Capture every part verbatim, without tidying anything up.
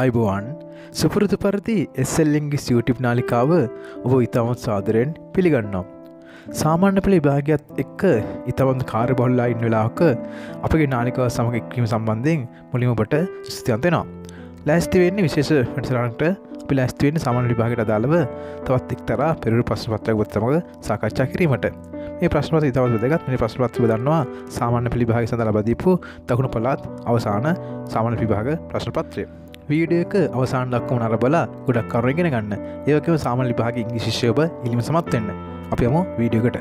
අයිබෝවන් සුපුරුදු පරිදි S L ඉංග්‍රීසි YouTube නාලිකාව ඔබ ඉතාමත් සාදරයෙන් පිළිගන්නවා. සාමාන්‍ය පෙළ විභාගයත් එක්ක ඉතාමත් කාර්යබහුලලා ඉන්න වෙලාවක අපගේ නාලිකාව සමග එක්වීම සම්බන්ධයෙන් මුලින්ම ඔබට ස්තුතිවන්ත වෙනවා. ලෑස්ති වෙන්නේ විශේෂ වැඩසටහනකට අපි ලෑස්ති වෙන්නේ සාමාන්‍ය විභාගයට අදාළව තවත් එක්තරා පෙරළු ප්‍රශ්න පත්‍රයක් ඔබත් සමග සාකච්ඡා කිරීමට. මේ ප්‍රශ්න පත්‍රය ඉතාමත් වැදගත්. මේ ප්‍රශ්න පත්‍රය ඔබ දන්නවා සාමාන්‍ය පෙළ විභාගය සඳහා ලබා දීපු දකුණු පළාත් අවසාන සාමාන්‍ය විභාග ප්‍රශ්න පත්‍රය. වීඩියෝක අවසාන දක්වා නරඹලා ගොඩක් කරුණු ඉගෙන ගන්න. ඒ වගේම සාමාන්‍ය විභාග ඉංග්‍රීසි ශිෂ්‍ය ඔබ ඉලිම සමත් වෙන්න. අපි යමු වීඩියෝ එකට.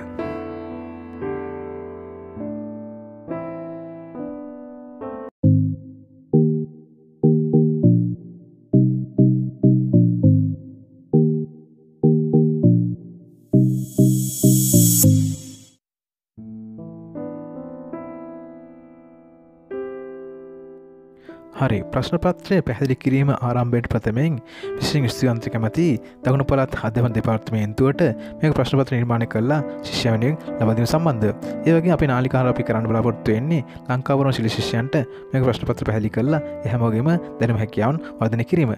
හරි ප්‍රශ්න පත්‍රය පැහැදිලි කිරීම ආරම්භයට ප්‍රථමයෙන් විශේෂයෙන් ස්තුතිවන්ත කැමැති දකුණු පළාත් අධ්‍යාපන දෙපාර්තමේන්තුවට මේක ප්‍රශ්න පත්‍ර නිර්මාණය කරලා ශිෂ්‍යයන් වෙනුවෙන් ලබා දීම සම්බන්ධ. ඒ වගේම අපේ නාලිකාව අපි කරන්න බලාපොරොත්තු වෙන්නේ ලංකාවරම ශිෂ්‍ය ශිෂ්‍යයන්ට මේක ප්‍රශ්න පත්‍ර පැහැදිලි කරලා ඒ හැම වගේම දැනුම හැකියාවන් වර්ධනය කිරීම.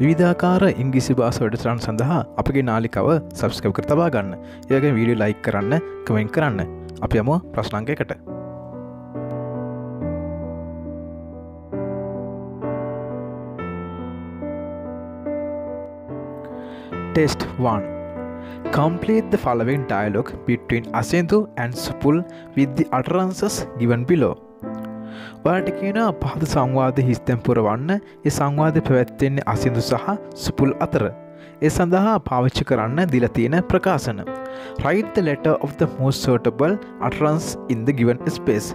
විවිධාකාර ඉංග්‍රීසි භාෂා වැඩසටහන් සඳහා අපගේ නාලිකාව subscribe කර තබා ගන්න. ඒ වගේම වීඩියෝ like කරන්න, comment කරන්න. අපි යමු ප්‍රශ්න අංකයකට. Test one. Complete the following dialogue between Asindhu and Supul with the utterances given below. ඔයාලට කියනවා පහත සංවාදයේ හිස්තැන් පුරවන්න. ඒ සංවාදයේ පැවැත්වෙන්නේ අසින්දු සහ සුපුල් අතර. ඒ සඳහා පාවිච්චි කරන්න දීලා තියෙන ප්‍රකාශන. Write the letter of the most suitable utterance in the given space.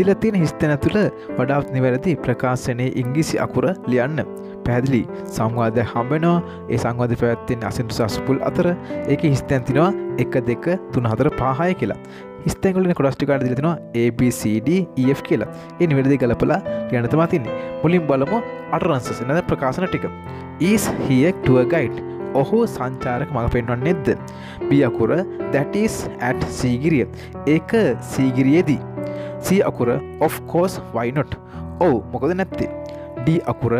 දීලා තියෙන හිස්තැන තුළ වඩාත් නිවැරදි ප්‍රකාශනයේ ඉංග්‍රීසි අකුර ලියන්න. පැහැදිලි සංවාදය හම්බෙනවා. ඒ සංවාදය පැවැත්වෙන්නේ අසින්දු සහ සුපුල් අතර. ඒකේ හිස්තැන් තියෙනවා one two three four five කියලා. හිස්තැන් වල ඉන්න කොටස් ටික කාට දීලා තිනවා A B C D E F කියලා. ඒ නිවැරදි ගලපලා ලියන්න තමයි තින්නේ. මුලින් බලමු utterances නේද ප්‍රකාශන ටික. Is he a tour guide? ඔහු සංචාරක මඟ පෙන්වන්නේද? B අකුර that is at Sigiriya. ඒක සීගිරියේදී. C අකුර of course why not? ඔව් මොකද නැත්තේ? D අකුර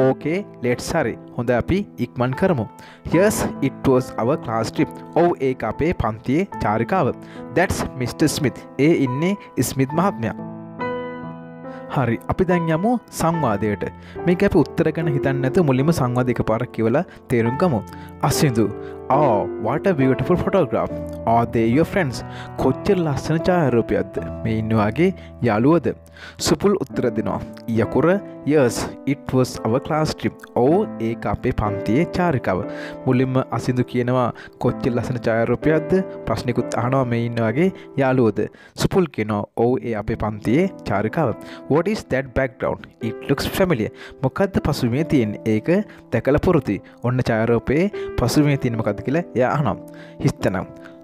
okay let's hurry හොඳයි අපි ඉක්මන් කරමු. Yes it was our class trip. ඔව් ඒක අපේ පන්තියේ චාරිකාව. That's Mister Smith. ඒ ඉන්නේ ස්මිත් මහත්මයා. හරි අපි දැන් යමු සංවාදයට. මේක අපි උත්තර ගැන හිතන්නේ නැතුව මුලින්ම සංවාදය එකපාරක් කියවලා තේරුම් ගමු. අසින්දු Oh what a beautiful photograph. Are they your friends? කොච්චර ලස්සන ඡායාරූපයක්ද. මේ ඉන්නවාගේ යාළුවද? සුපුල් උත්තර දෙනවා. ඊ අකුර Yes it was our class trip. ඔව් ඒක අපේ පන්තියේ චාරිකාව. මුලින්ම අසින්දු කියනවා කොච්චර ලස්සන ඡායාරූපයක්ද? ප්‍රශ්නිකුත් අහනවා මේ ඉන්නවාගේ යාළුවද? සුපුල් කියනවා ඔව් ඒ අපේ පන්තියේ චාරිකාව. What is that background? It looks familiar. මොකද්ද පසුබිමේ තියෙන්නේ? ඒක දැකලා පුරුතයි. ඔන්න ඡායාරූපයේ පසුබිමේ තියෙන මොකද්ද කියලා එයා අහනවා. හිස්තනම්.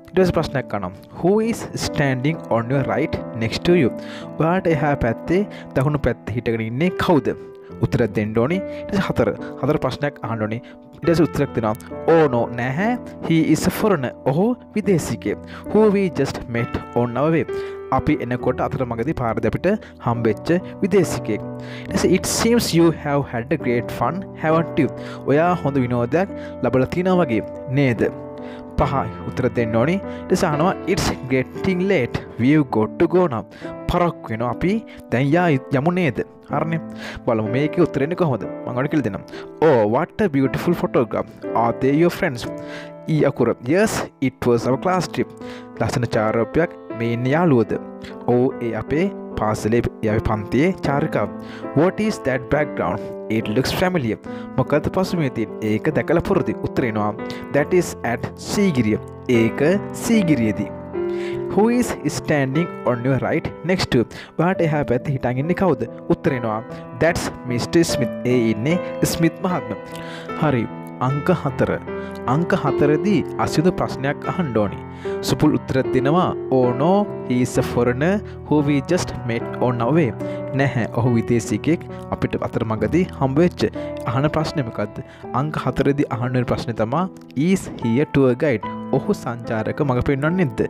ඊට පස්සේ ප්‍රශ්නයක් අහනවා. Who is standing on your right next to you? ඔයාට එහා පැත්තේ දකුණු පැත්තේ හිටගෙන ඉන්නේ කවුද? උත්තර දෙන්න ඕනේ. ඊට පස්සේ හතර. හතර ප්‍රශ්නයක් අහන්න ඕනේ. ඊට පස්සේ උත්තරයක් දෙනවා. Oh no නැහැ. He is a foreigner. ඔහු විදේශිකයෙක්. Who we just met on our way. අපි එනකොට අතරමඟදී පාරදී අපිට හම්බෙච්ච විදේශිකයෙක්. It seems you have had a great fun, haven't you? ඔයා හොඳ විනෝදයක් ලබලා තිනවා වගේ නේද? පහයි උත්තර දෙන්න ඕනේ. ඊට සානවා it's getting late. We've got to go now. පරක් වෙනවා අපි දැන් යා යමු නේද? හරිනේ. බලමු මේකේ උත්තරෙන්නේ කොහොමද? මම ඔයාලට කියලා දෙන්නම්. Oh what a beautiful photograph. Are they your friends? E අකුර Yes it was our class trip. ලස්සන ඡායාරූපයක් මේ ඉන්න යාළුවද? ඔව් ඒ අපේ පාසලේ යාවේ පන්තියේ චාරිකාව. What is that background? It looks familiar. මොකද පසුබිමේ තියෙන? ඒක දැකලා පුරුදු. උත්තර එනවා That is at සීගිරිය. ඒක සීගිරියේදී. Who is standing on your right next to? ඔයාට එහා පැත්තේ හිටන් ඉන්නේ කවුද? උත්තර එනවා That's Mister Smith. ඒ ඉන්නේ ස්මිත් මහත්මයා. හරි අංක හතර. අංක හතරදී අසිදු ප්‍රශ්නයක් අහන්න ඕනි. සුපුල් උත්තර දෙනවා Oh no he is a foreigner who we just met on our way. නැහැ ඔහු විදේශිකයෙක් අපිට අතරමඟදී හම්බ වෙච්ච. අහන ප්‍රශ්නේ මොකද්ද? අංක හතරදී අහන්න වෙන ප්‍රශ්නේ තමයි is he a tour guide? ඔහු සංචාරක මඟ පෙන්වන්නේද?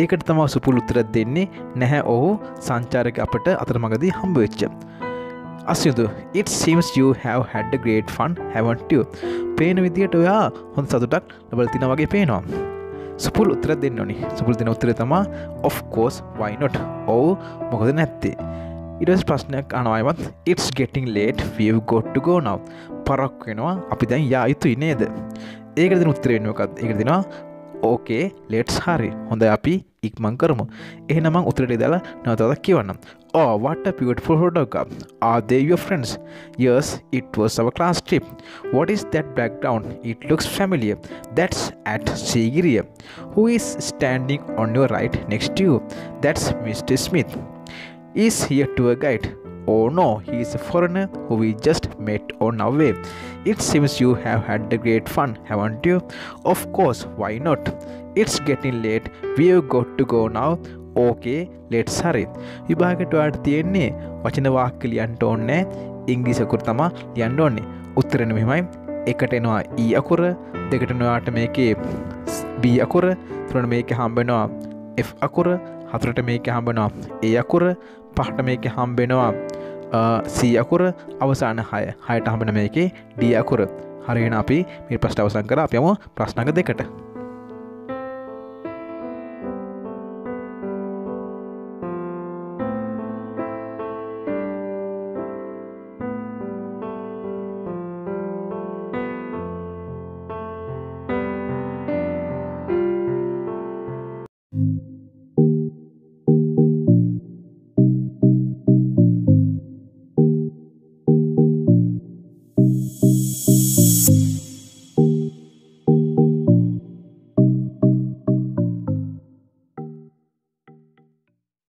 ඒකට තමයි සුපුල් උත්තර දෙන්නේ නැහැ ඔහු සංචාරක අපිට අතරමඟදී හම්බ වෙච්ච. Asidhu, it seems you have had a great fun, haven't you? Pain with the Toya, on Sadutak, Nabaltinawagi Paino. Supul Utra Denoni, Supul Denotretama, of course, why not? Oh, Mogodanati. It was Pasnak and Ivan, it's getting late, we've got to go now. Paraquinoa, Apidan Yaitu Nede. Eger than Utrenoka, Egerdina. Okay, let's hurry. On the api, ikman karmo. Enamang utredela, nata kivanam. Oh, what a beautiful photograph. Are they your friends? Yes, it was our class trip. What is that background? It looks familiar. That's at Sigiriya. Who is standing on your right next to you? That's Mister Smith. Is he a tour guide? Oh no, he is a foreigner who we just met on our way. It seems you have had a great fun, haven't you? Of course, why not? It's getting late. We've got to go now. Okay, let's hurry. Vibhagatu arthiyenne vachana vaakali antonne English akurtama liyanonne uttarana mehemai ekata enawa e akura dekata noyata meke b akura thurana meke hambena f akura haturata meke hambena e akura පහට මේකේ හම්බ වෙනවා C අකුර අවසාන හය හයට හම්බ වෙන මේකේ D අකුර හරියන අපි මේ ප්‍රශ්න අවසන් කරා අපි යමු ප්‍රශ්න අංක දෙකට